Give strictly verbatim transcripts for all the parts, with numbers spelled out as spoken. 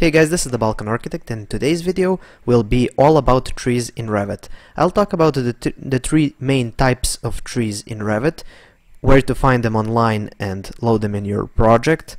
Hey guys, this is the Balkan Architect, and today's video will be all about trees in Revit. I'll talk about the, the three main types of trees in Revit, where to find them online and load them in your project,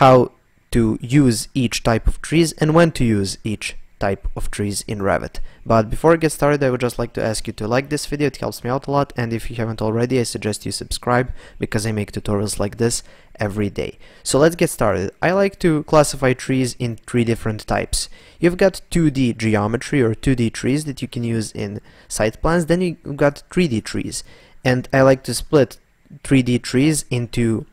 how to use each type of trees, and when to use each type of trees in Revit. But before I get started, I would just like to ask you to like this video, it helps me out a lot, and if you haven't already, I suggest you subscribe, because I make tutorials like this every day. So let's get started. I like to classify trees in three different types. You've got two D geometry or two D trees that you can use in site plans, then you've got three D trees, and I like to split three D trees into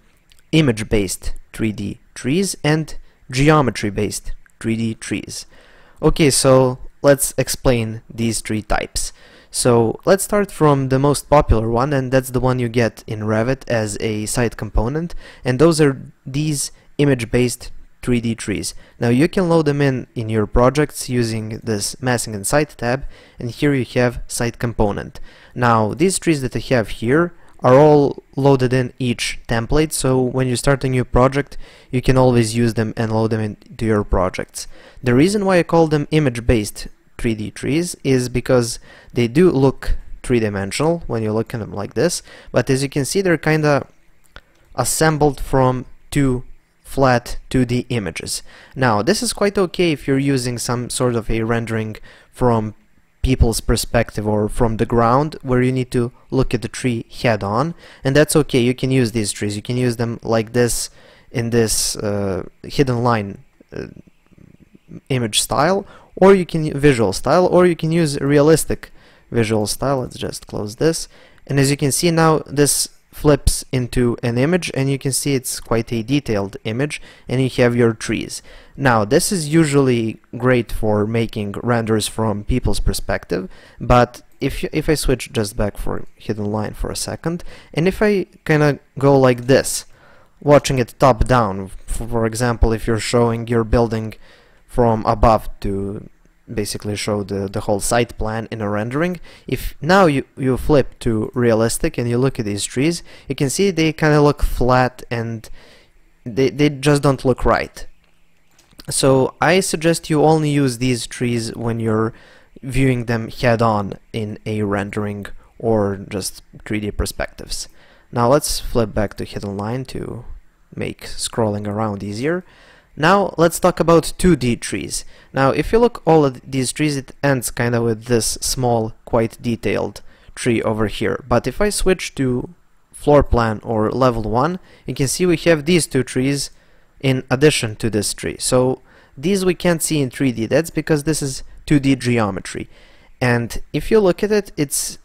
image-based three D trees and geometry-based three D trees. Okay, so let's explain these three types. So let's start from the most popular one, and that's the one you get in Revit as a site component, and those are these image-based three D trees. Now you can load them in in your projects using this Massing and Site tab, and here you have Site Component. Now these trees that I have here are all loaded in each template, so when you start a new project you can always use them and load them into your projects. The reason why I call them image-based three D trees is because they do look three-dimensional when you look at them like this, but as you can see they're kinda assembled from two flat two D images. Now this is quite okay if you're using some sort of a rendering from people's perspective or from the ground, where you need to look at the tree head on, and that's okay. You can use these trees, you can use them like this in this uh, hidden line uh, image style, or you can visual style, or you can use realistic visual style. Let's just close this, and as you can see now this flips into an image, and you can see it's quite a detailed image, and you have your trees. Now this is usually great for making renders from people's perspective, but if, you, if I switch just back for hidden line for a second, and if I kinda go like this, watching it top down, for example if you're showing your building from above to basically show the, the whole site plan in a rendering. If now you, you flip to realistic and you look at these trees, you can see they kind of look flat, and they, they just don't look right. So I suggest you only use these trees when you're viewing them head-on in a rendering or just three D perspectives. Now let's flip back to hidden line to make scrolling around easier. Now let's talk about two D trees. Now if you look all at these trees, it ends kind of with this small, quite detailed tree over here. But if I switch to floor plan or level one, you can see we have these two trees in addition to this tree. So these we can't see in three D, that's because this is two D geometry. And if you look at it, it's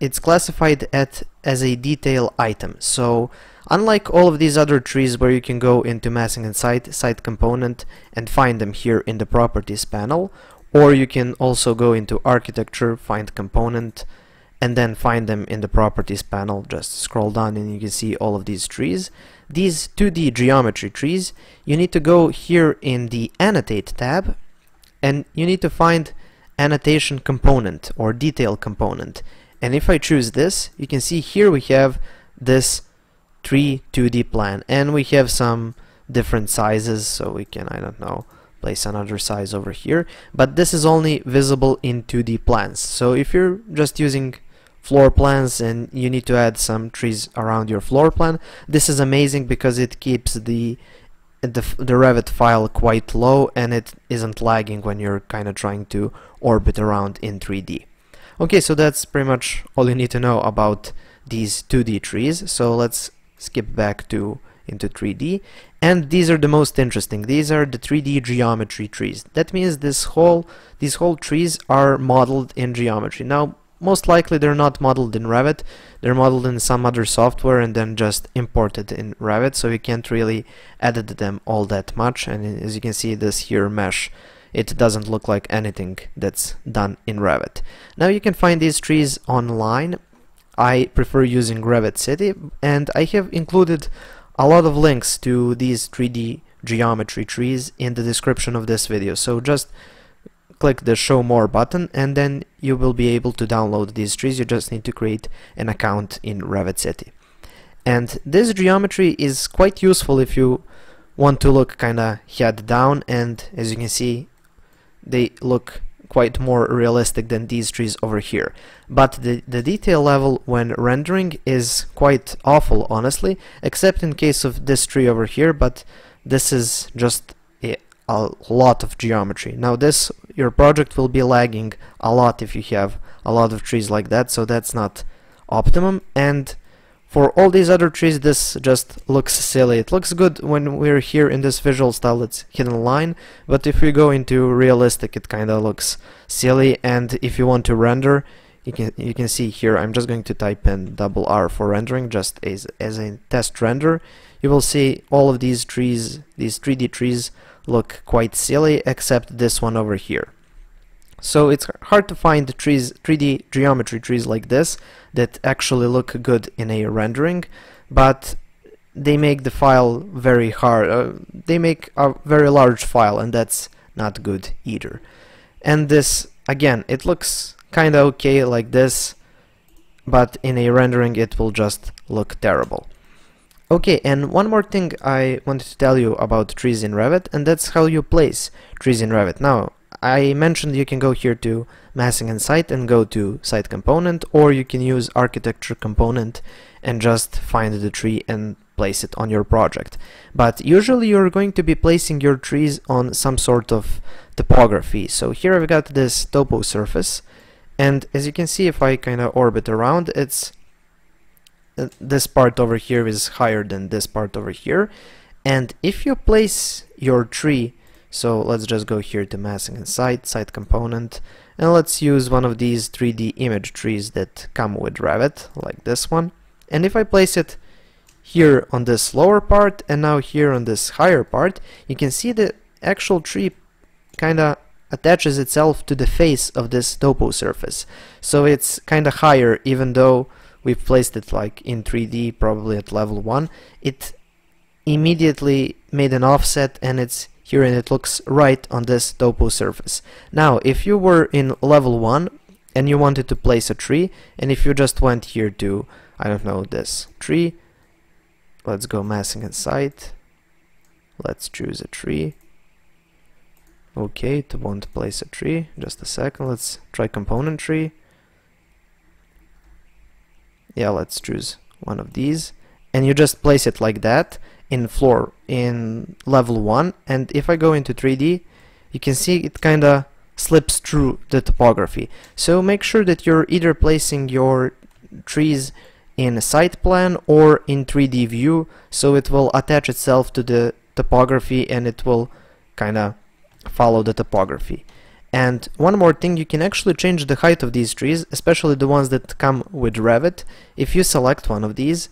it's classified at as a detail item. So unlike all of these other trees where you can go into Massing and Site, Site Component, and find them here in the Properties panel, or you can also go into Architecture, find Component, and then find them in the Properties panel. Just scroll down and you can see all of these trees. These two D geometry trees, you need to go here in the Annotate tab, and you need to find Annotation Component or Detail Component. And if I choose this, you can see here we have this three two D plan, and we have some different sizes, so we can, I don't know, place another size over here, but this is only visible in two D plans. So if you're just using floor plans and you need to add some trees around your floor plan, this is amazing because it keeps the the, the Revit file quite low, and it isn't lagging when you're kind of trying to orbit around in three D. Okay, so that's pretty much all you need to know about these two D trees. So let's skip back to into three D, and these are the most interesting. These are the three D geometry trees. That means this whole these whole trees are modeled in geometry. Now most likely they're not modeled in Revit, they're modeled in some other software and then just imported in Revit, so you can't really edit them all that much, and as you can see this here mesh, it doesn't look like anything that's done in Revit. Now you can find these trees online. I prefer using Revit City, and I have included a lot of links to these three D geometry trees in the description of this video, so just click the show more button and then you will be able to download these trees. You just need to create an account in Revit City, and this geometry is quite useful if you want to look kinda head down, and as you can see they look quite more realistic than these trees over here. But the, the detail level when rendering is quite awful, honestly, except in case of this tree over here, but this is just a, a lot of geometry. Now this, your project will be lagging a lot if you have a lot of trees like that, so that's not optimum. And for all these other trees, this just looks silly. It looks good when we're here in this visual style, it's hidden line, but if we go into realistic, it kinda looks silly. And if you want to render, you can you can see here, I'm just going to type in double R for rendering, just as, as a test render. You will see all of these trees, these three D trees, look quite silly, except this one over here. So it's hard to find trees, three D geometry trees like this that actually look good in a rendering, but they make the file very hard, uh, they make a very large file, and that's not good either. And this, again, it looks kinda okay like this, but in a rendering it will just look terrible. Okay, and one more thing I wanted to tell you about trees in Revit, and that's how you place trees in Revit. Now, I mentioned you can go here to massing and site and go to site component, or you can use architecture component and just find the tree and place it on your project. But usually you're going to be placing your trees on some sort of topography. So here I've got this topo surface, and as you can see, if I kind of orbit around, it's uh, this part over here is higher than this part over here. And if you place your tree, so let's just go here to massing and site, site component, and let's use one of these three D image trees that come with Revit, like this one. And if I place it here on this lower part and now here on this higher part, you can see the actual tree kinda attaches itself to the face of this topo surface. So it's kinda higher, even though we've placed it like in three D, probably at level one. It immediately made an offset and it's here, and it looks right on this topo surface. Now if you were in level one and you wanted to place a tree, and if you just went here to, I don't know, this tree, let's go massing and site, let's choose a tree. Okay, it won't place a tree, just a second, let's try component tree. Yeah, let's choose one of these, and you just place it like that in floor in level one. And if I go into three D, you can see it kinda slips through the topography. So make sure that you're either placing your trees in a site plan or in three D view, so it will attach itself to the topography and it will kinda follow the topography. And one more thing, you can actually change the height of these trees, especially the ones that come with Revit. If you select one of these,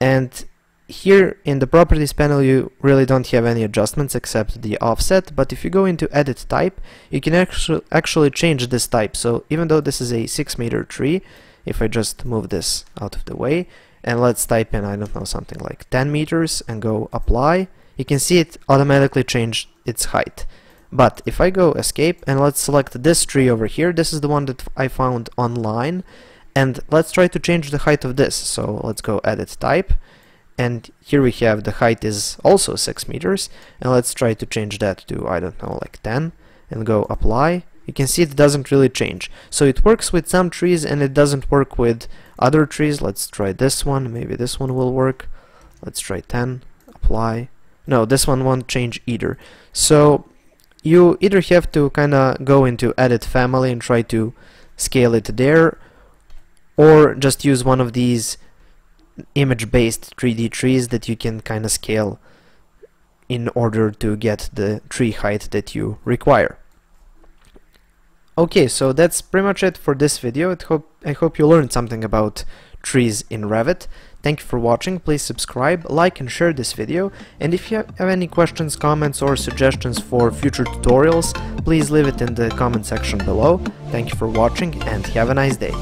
and here in the properties panel you really don't have any adjustments except the offset, but if you go into edit type, you can actu actually change this type. So even though this is a six meter tree, if I just move this out of the way and let's type in, I don't know, something like ten meters and go apply, you can see it automatically changed its height. But if I go escape and let's select this tree over here, this is the one that I found online, and let's try to change the height of this. So let's go edit type, and here we have the height is also six meters, and let's try to change that to, I don't know, like ten, and go apply. You can see it doesn't really change. So it works with some trees and it doesn't work with other trees. Let's try this one, maybe this one will work. Let's try ten, apply. No, this one won't change either. So you either have to kinda go into edit family and try to scale it there, or just use one of these image-based three D trees that you can kind of scale in order to get the tree height that you require. Okay, so that's pretty much it for this video. I hope, I hope you learned something about trees in Revit. Thank you for watching, please subscribe, like and share this video, and if you have any questions, comments or suggestions for future tutorials, please leave it in the comment section below. Thank you for watching and have a nice day.